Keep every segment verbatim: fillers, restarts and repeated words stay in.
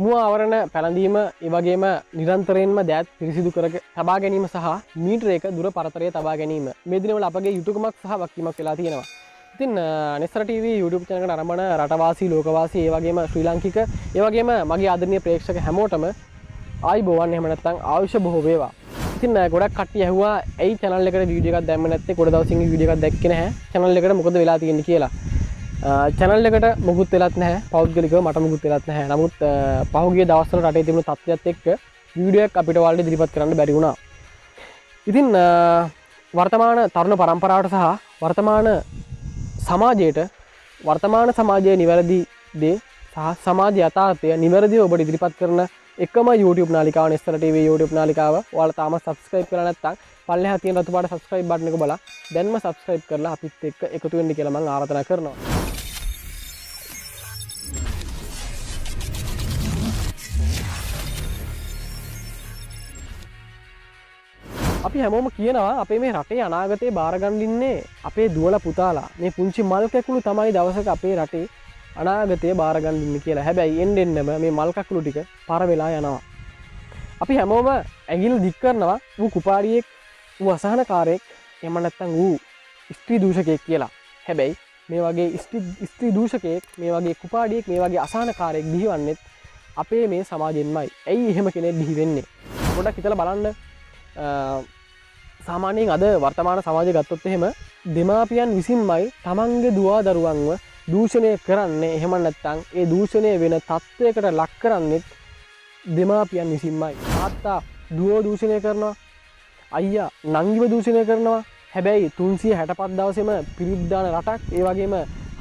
මුව ආවරණ පැලඳීම ඒ වගේම නිරන්තරයෙන්ම දෑත් පිරිසිදු කර තබා ගැනීම සහ මීටරයක දුර පරතරය තබා ගැනීම මේ දිනවල අපගේ යුතුයකමක් සහ වක්කීමක් වෙලා තියෙනවා. ඉතින් නෙත්සර ටීවී YouTube channel එකට ආරම්භන රටවාසී ලෝකවාසී ඒ වගේම ශ්‍රී ලාංකික ඒ වගේම මගේ ආදරණීය ප්‍රේක්ෂක හැමෝටම ආයුබෝවන් එහෙම නැත්නම් ආයුෂ බොහෝ වේවා. ඉතින් ගොඩක් කට්ටිය ඇහුවා ඇයි channel එකට video එකක් දැම්ම නැත්තේ කොට දවසින් video එකක් දැක්කේ නැහැ channel එකට මොකද වෙලා තියෙන්නේ කියලා. चैनल එකට මොකුත් වෙලත් නැහැ පෞද්ගලිකව මට මොකුත් වෙලත් නැහැ. නමුත් පහුගිය දවස්වල රටේ තිබුණු තත්ත්වයත් එක්ක වීඩියෝ එකක් අපිට ඔයාලට ඉදිරිපත් කරන්න බැරි වුණා. ඉතින් වර්තමාන තරුණ පරම්පරාවට සහ වර්තමාන සමාජයට වර්තමාන සමාජයේ නිවැරදි දේ සහ සමාජ යථාර්ථය නිවැරදිව ඔබට ඉදිරිපත් කරන එකම YouTube නාලිකාව නෙත්සර ටීවී YouTube නාලිකාව. ඔයාලා තාම subscribe කරලා නැත්නම් පල්ලෙහා තියෙන රතු පාට subscribe button එක බලලා දැන්ම subscribe කරලා අපිත් එක්ක එකතු වෙන්න කියලා මම ආරාධනා කරනවා. අපි හැමෝම කියනවා අපේ මේ රටේ අනාගතේ බාර ගන්න ඉන්නේ අපේ දුවලා පුතාලා. මේ පුංචි මල් කැකුළු තමයි දවසක අපේ රටේ අනාගතේ බාර ගන්න ඉන්නේ කියලා. හැබැයි එන්න එන්නම මේ මල් කැකුළු ටික පර වෙලා යනවා. අපි හැමෝම ඇඟිලි දික් කරනවා ඌ කුපාරියෙක්, ඌ අසහනකාරයෙක්, එහෙම නැත්නම් ඌ ස්ත්‍රී දූෂකයෙක් කියලා. හැබැයි මේ වගේ ස්ත්‍රී දූෂකයෙක්, මේ වගේ කුපාරියෙක්, මේ වගේ අසහනකාරයෙක් දිහිවන්නේ අපේ මේ සමාජෙන්මයි. ඇයි එහෙම කෙනෙක් දිහි වෙන්නේ? පොඩ්ඩක් හිතලා බලන්න. සාමාන්‍යයෙන් අද වර්තමාන සමාජය ගත්තොත් එහෙම දෙමාපියන් විසින්මයි තමන්ගේ දුවා දරුවන්ව දූෂණය කරන්නේ. එහෙම නැත්නම් ඒ දූෂණය වෙන තත්ත්වයකට ලක් කරන්නේ දෙමාපියන් විසින්මයි. තාත්තා දුව දූෂණය කරනවා, අයියා නංගිව දූෂණය කරනවා. හැබැයි තුන්සිය හැටපස් දවසේම පිරිත් දාන රටක්, ඒ වගේම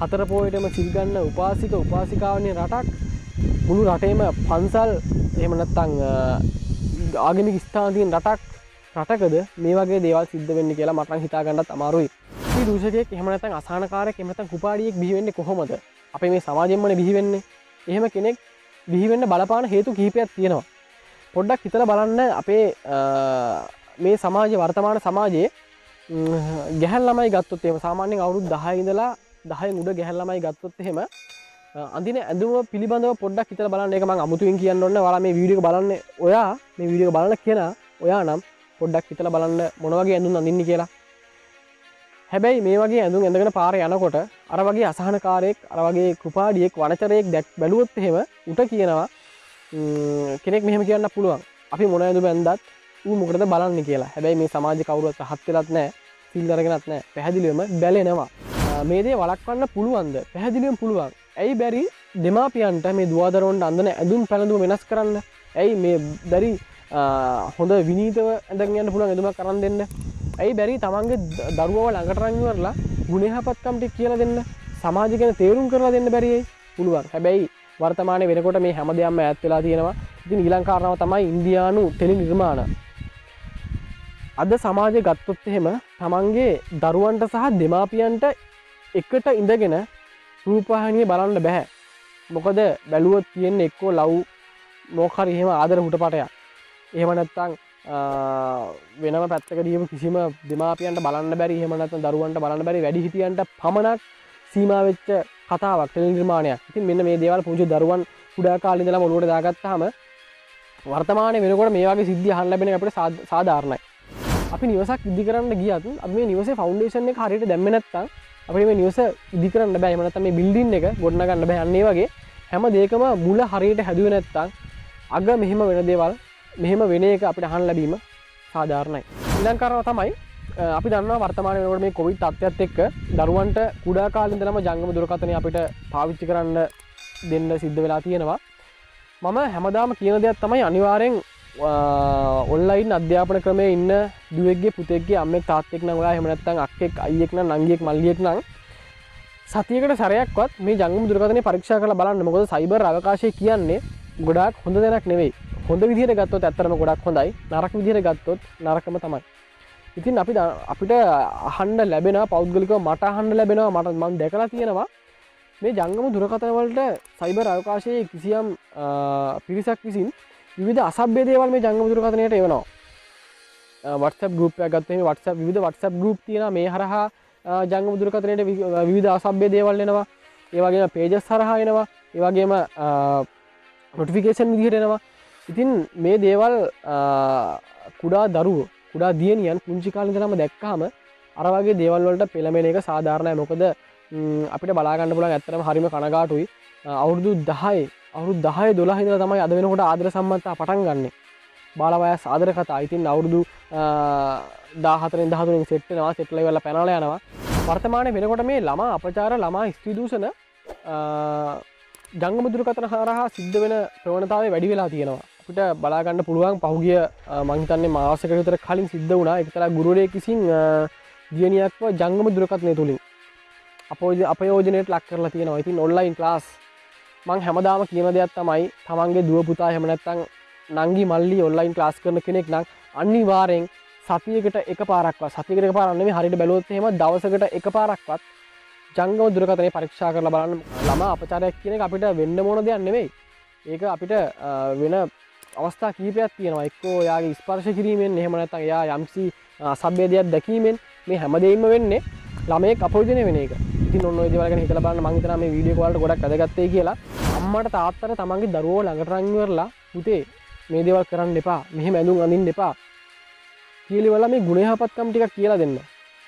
හතර පොයේටම සිල් ගන්න උපාසික උපාසිකාවන්ගේ රටක්, මුළු රටේම පන්සල් එහෙම නැත්නම් ආගමික ස්ථාන තියෙන රටක් රටකද මේ වගේ දේවල් සිද්ධ වෙන්නේ කියලා මට නම් හිතා ගන්නත් අමාරුයි. මේ දූෂකයෙක් එහෙම නැත්නම් අසහනකාරයෙක් එහෙම නැත්නම් කුපාඩියෙක් බිහි වෙන්නේ කොහොමද? අපේ මේ සමාජයෙන්මනේ බිහි වෙන්නේ. එහෙම කෙනෙක් බිහි වෙන්න බලපාන හේතු කිහිපයක් තියෙනවා. පොඩ්ඩක් හිතලා බලන්න අපේ මේ සමාජයේ වර්තමාන සමාජයේ ගැහැණු ළමයි ගත්තොත් එහෙම සාමාන්‍යයෙන් අවුරුදු දහය ඉඳලා දහයෙන් උඩ ගැහැණු ළමයි ගත්තොත් එහෙම අඳින ඇඳුම පිළිබඳව පොඩ්ඩක් හිතලා බලන්න. ඒක මම අමුතුවෙන් කියන්න ඕනේ. ඔයාලා මේ වීඩියෝ එක බලන්නේ ඔයා මේ වීඩියෝ එක බලන කෙනා ඔයා නම් පොඩ්ඩක් හිතලා බලන්න මොන වගේ ඇඳුම් අඳින්නේ කියලා. හැබැයි මේ වගේ ඇඳුම් ඇඳගෙන පාරේ යනකොට අර වගේ අසහනකාරයෙක්, අර වගේ කුපාඩියෙක්, වනචරයෙක් දැක් බැලුවොත් එහෙම උට කියනවා කෙනෙක් මෙහෙම කියන්න පුළුවන්. අපි මොන ඇඳුම් ඇඳද්දත් ඌ මොකටද බලන්නේ කියලා. හැබැයි මේ සමාජේ කවුරුවත් රහත් වෙලත් නැහැ, සිල් අරගෙනත් නැහැ. පැහැදිලිවම බැලෙනවා. මේ දේ වළක්වන්න පුළුවන්ද? පැහැදිලිවම පුළුවන්. ඇයි බැරි දෙමාපියන්ට මේ දුව දරුවන්ට අඳින ඇඳුම් පැළඳුම වෙනස් කරන්න? ඇයි මේ බැරි හොඳ විනීතව ඇඳගෙන යන්න පුළුවන් එදුමක් කරන් දෙන්න? ඇයි බැරි තමන්ගේ දරුවව ළඟට රන් ඉවරලා ගුණහපත්කම් ටික කියලා දෙන්න? සමාජය ගැන තේරුම් කරලා දෙන්න බැරි ඇයි? පුළුවන්. හැබැයි වර්තමානයේ වෙනකොට මේ හැමදේම ඈත් වෙලා තියෙනවා. ඉතින් ඊළඟ කාරණාව තමයි ඉන්දියානු ටෙලි නිර්මාණ. අද සමාජය ගත්තොත් එහෙම තමන්ගේ දරුවන්ට සහ දෙමාපියන්ට එකට ඉඳගෙන රූපවාහිනිය බලන්න බෑ. මොකද බැලුවොත් තියෙන්නේ එක්කෝ ලව් මොකක් හරි එහෙම ආදර හුටපටයක්. එහෙම නැත්නම් වෙනම පැත්තක දීම කිසිම දෙමාපියන්ට බලන්න බැරි, එහෙම නැත්නම් දරුවන්ට බලන්න බැරි වැඩිහිටියන්ට පමණක් සීමා වෙච්ච කතාවක්, ටෙලි නිර්මාණයක්. ඉතින් මෙන්න මේ දේවල් පුංචි දරුවන් කුඩා කාලේ ඉඳලාම ඔළුවට දාගත්තාම වර්තමානයේ වෙනකොට මේ වගේ සිද්ධිය අහන්න ලැබෙන එක අපිට සාධාරණයි. අපි නිවසක් ඉදි කරන්න ගියත් අපි මේ නිවසේ ෆවුන්ඩේෂන් එක හරියට දැම්මේ නැත්නම් අපිට මේ නිවස ඉදි කරන්න බෑ. එහෙම නැත්නම් මේ බිල්ඩින් එක ගොඩනගන්න බෑ. අන්න ඒ වගේ හැම දෙයකම මුල හරියට හැදුවේ නැත්නම් අග මෙහෙම වෙන දේවල් මෙහෙම වෙන එක අපිට අහන්න ලැබීම සාධාරණයි. ඊළඟ කාරණාව තමයි අපි දන්නවා වර්තමාන වෙනකොට මේ කොවිඩ් තත්ත්වයත් එක්ක දරුවන්ට කුඩා කාලේ ඉඳලම ජංගම දුරකථනය අපිට පාවිච්චි කරන්න දෙන්න සිද්ධ වෙලා තියෙනවා. මම හැමදාම කියන දෙයක් තමයි අනිවාර්යෙන් ඔන්ලයින් අධ්‍යාපන ක්‍රමයේ ඉන්න දුවෙක්ගේ පුතෙක්ගේ අම්මෙක් තාත්තෙක් නම් ඔයා එහෙම නැත්නම් අක්කෙක් අයියෙක් නම් නංගියෙක් මල්ලියෙක් නම් සතියකට සැරයක්වත් මේ ජංගම දුරකථනය පරීක්ෂා කරලා බලන්න. මොකද සයිබර් අවකාශය කියන්නේ ගොඩාක් හොඳ දෙයක් නෙවෙයි. හොඳ විදිහට ගත්තොත් ඇත්තටම ගොඩක් හොඳයි, නරක විදිහට ගත්තොත් නරකම තමයි. ඉතින් අපි අපිට අහන්න ලැබෙනවා පෞද්ගලිකව මට අහන්න ලැබෙනවා මට මම දැකලා තියෙනවා මේ ජංගම දුරකථන වලට සයිබර් අවකාශයේ කිසියම් පිරිසක් විසින් විවිධ අසභ්‍ය දේවල් මේ ජංගම දුරකථනයට එවනවා. WhatsApp group එකක් ගත්තොත් මේ WhatsApp විවිධ WhatsApp group තියෙනවා. මේ හරහා ජංගම දුරකථනයට විවිධ අසභ්‍ය දේවල් එනවා. ඒ වගේම pages හරහා එනවා. ඒ වගේම නොටිෆිකේෂන් විදිහට එනවා. ඉතින් මේ දේවල් කුඩා දරුවෝ කුඩා දියණියන් පුංචි කාලේ ඉඳලාම දැක්කහම අර වගේ දේවල් වලට පෙළඹෙන එක සාධාරණයි. මොකද අපිට බලා ගන්න පුළුවන් ඇත්තටම හරිම කනගාටුයි. අවුරුදු දහය අවුරුදු දහය දොළහ ඉඳලා තමයි අද වෙනකොට ආදර සම්බන්ධතා පටන් ගන්නෙ. බාලවයස් ආදර කතා. ඉතින් අවුරුදු දාහතරෙන් දහතුනෙන් සෙට් වෙනවා සෙට් ලෙවල් වල පැනලා යනවා. වර්තමානයේ වෙනකොට මේ ළමා අපචාර ළමා ස්ත්‍රී දූෂණ ජංගම දුරකථන හරහා සිද්ධ වෙන ප්‍රවණතාවය වැඩි වෙලා තියෙනවා. අපිට බලා ගන්න පුළුවන් පහුගිය මං හිතන්නේ මාසයකට විතර කලින් සිද්ධ වුණා එක්තරා ගුරුවරයෙක් විසින් දියණියක්ව ජංගම දුරකථනය තුලින් අපයෝජනයට ලක් කරලා තියෙනවා. ඉතින් ඔන්ලයින් ක්ලාස් මං හැමදාම කියන දෙයක් තමයි තමන්ගේ දුව පුතා එහෙම නැත්නම් නංගි මල්ලි ඔන්ලයින් ක්ලාස් කරන කෙනෙක් නම් අනිවාර්යෙන් සතියකට එකපාරක්වත් සතියකට එකපාරක් නෙමෙයි හරියට බැලුවොත් එහෙම දවසකට එකපාරක්වත් ජංගම දුරකථනය පරීක්ෂා කරලා බලන්න. ළමා අපචාරයක් කියන එක අපිට වෙන්න මොන දෙයක් නෙමෙයි. ඒක අපිට වෙන අවස්ථා කීපයක් තියෙනවා. එක්කෝ එයාගේ ස්පර්ශ කිරීමෙන් එහෙම නැත්නම් එයා යම්කිසි සබ්බේදයක් දැකීමෙන් මේ හැමදේම වෙන්නේ ළමයෙක් අපෝෂණය වෙන එක. ඉතින් ඔන්න ඔය දේවල් ගැන හිතලා බලන්න මම හිතනවා මේ වීඩියෝ එක ඔයාලට ගොඩක් වැදගත් වෙයි කියලා. අම්මට තාත්තට තමන්ගේ දරුවෝ ළඟට රංගිවරලා පුතේ මේ දේවල් කරන්න එපා. මෙහෙම ඇඳුම් අඳින්න එපා. කියලිවල මේ ගුණයහපත්කම් ටිකක් කියලා දෙන්න.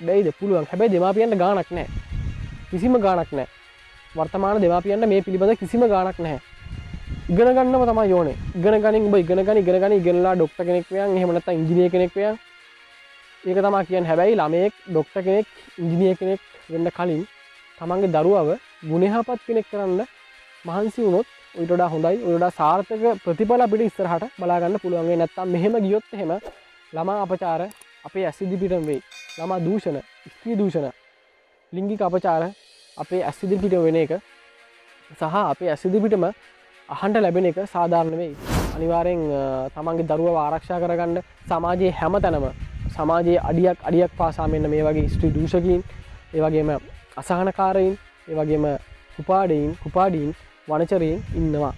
බැයිද? පුළුවන්. හැබැයි දෙමාපියන්ට ගාණක් නැහැ. කිසිම ගාණක් නැහැ. වර්තමාන දෙමාපියන්ට මේ පිළිබඳ කිසිම ගාණක් නැහැ. ඉගෙන ගන්නම තමයි ඕනේ. ඉගෙන ගනින් ඔබ ඉගෙන ගනි ඉගෙන ගනි ඉගෙනලා ડોක්ටර් කෙනෙක් වෙයන් එහෙම නැත්නම් ඉංජිනේර කෙනෙක් වෙයන්. ඒක තමයි කියන්නේ. හැබැයි ළමයෙක් ડોක්ටර් කෙනෙක් ඉංජිනේර කෙනෙක් වෙන්න කලින් තමන්ගේ දරුවව ගුණයහපත් කෙනෙක් කරන්න මහන්සි වුණොත් ඊට වඩා හොඳයි. ඊට වඩා සාර්ථක ප්‍රතිඵල අපිට ඉස්සරහට බලා ගන්න පුළුවන්. ඒ නැත්නම් මෙහෙම ගියොත් එහෙම ළමා අපචාර අපේ ඇසිදිපිටම වෙයි. ළමා දූෂණ ස්ත්‍රී දූෂණ ලිංගික අපචාර අපේ ඇසිදිපිට වෙන එක සහ අපේ ඇසිදිපිටම අහන්න ලැබෙන එක සාධාරණ වෙයි. අනිවාර්යෙන් තමන්ගේ දරුවව ආරක්ෂා කරගන්න සමාජයේ හැමතැනම සමාජයේ අඩියක් අඩියක් පාසා මෙන්න මේ වගේ ස්ත්‍රී දූෂකීන් ඒ වගේම අසහනකාරයින් ඒ වගේම කුපාඩීන් කුපාඩීන් වනචරයින් ඉන්නවා.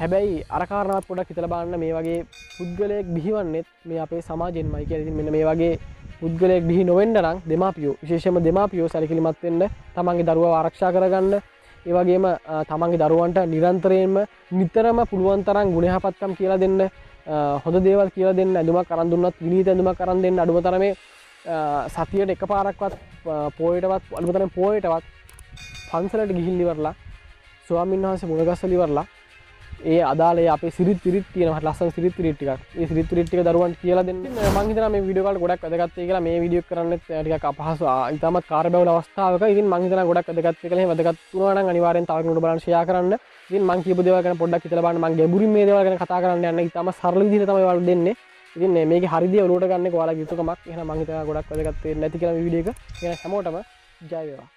හැබැයි අර කාරණාවත් පොඩ්ඩක් හිතලා බලන්න මේ වගේ පුද්ගලයෙක් බිහිවන්නේ මේ අපේ සමාජයෙන්මයි කියලා. ඉතින් මෙන්න මේ වගේ පුද්ගලයෙක් බිහි නොවෙන්න නම් දෙමාපියෝ විශේෂයෙන්ම දෙමාපියෝ සැලකිලිමත් වෙන්න තමන්ගේ දරුවව ආරක්ෂා කරගන්න ඒ වගේම තමන්ගේ දරුවන්ට නිරන්තරයෙන්ම නිතරම පුළුවන් තරම් ගුණහපත්කම් කියලා දෙන්න හොඳ දේවල් කියලා දෙන්න ඇඳුමක් අරන් දුන්නත් විනීත ඇඳුමක් අරන් දෙන්න අඩුම තරමේ සතියට එකපාරක්වත් පොයටවත් අඩුම තරමේ පොයටවත් පන්සලට ගිහින් ඉවරලා ස්වාමීන් වහන්සේ මුණ ගැසලා ඉවරලා ඒ අදාලේ අපේ සිරිත් විරිත් තියෙනවා ලස්සන සිරිත් විරිත් ටිකක්. ඒ සිරිත් විරිත් ටික දරුවන්ට කියලා දෙන්න. මම හිතනවා මේ වීඩියෝ කාලේ ගොඩක් වැදගත් වෙයි කියලා. මේ වීඩියෝ එක කරන්නෙත් ටිකක් අපහසු ඉතාමත් කාර්යබහුල අවස්ථාවක. ඉතින් මම හිතනවා ගොඩක් වැදගත් වෙයි කියලා. එහෙම වැදගත් වුණා නම් අනිවාර්යෙන් තව කෙනෙකුට බලන්න ෂෙයා කරන්න. ඉතින් මම කියපු දේවල් ගැන පොඩ්ඩක් හිතලා බලන්න. මම ගැඹුරින් මේ දේවල් ගැන කතා කරන්න යන්නේ ඉතාම සරල විදිහට තමයි ඔයාලට දෙන්නේ. ඉතින් මේකේ හරිදී ඔලුවට ගන්න එක ඔයාලගේ යුතුකමක්. එහෙනම් මම හිතනවා ගොඩක් වැදගත් වෙන්නේ නැති කියලා මේ වීඩියෝ එක. එහෙනම් හැමෝටම ජය වේවා.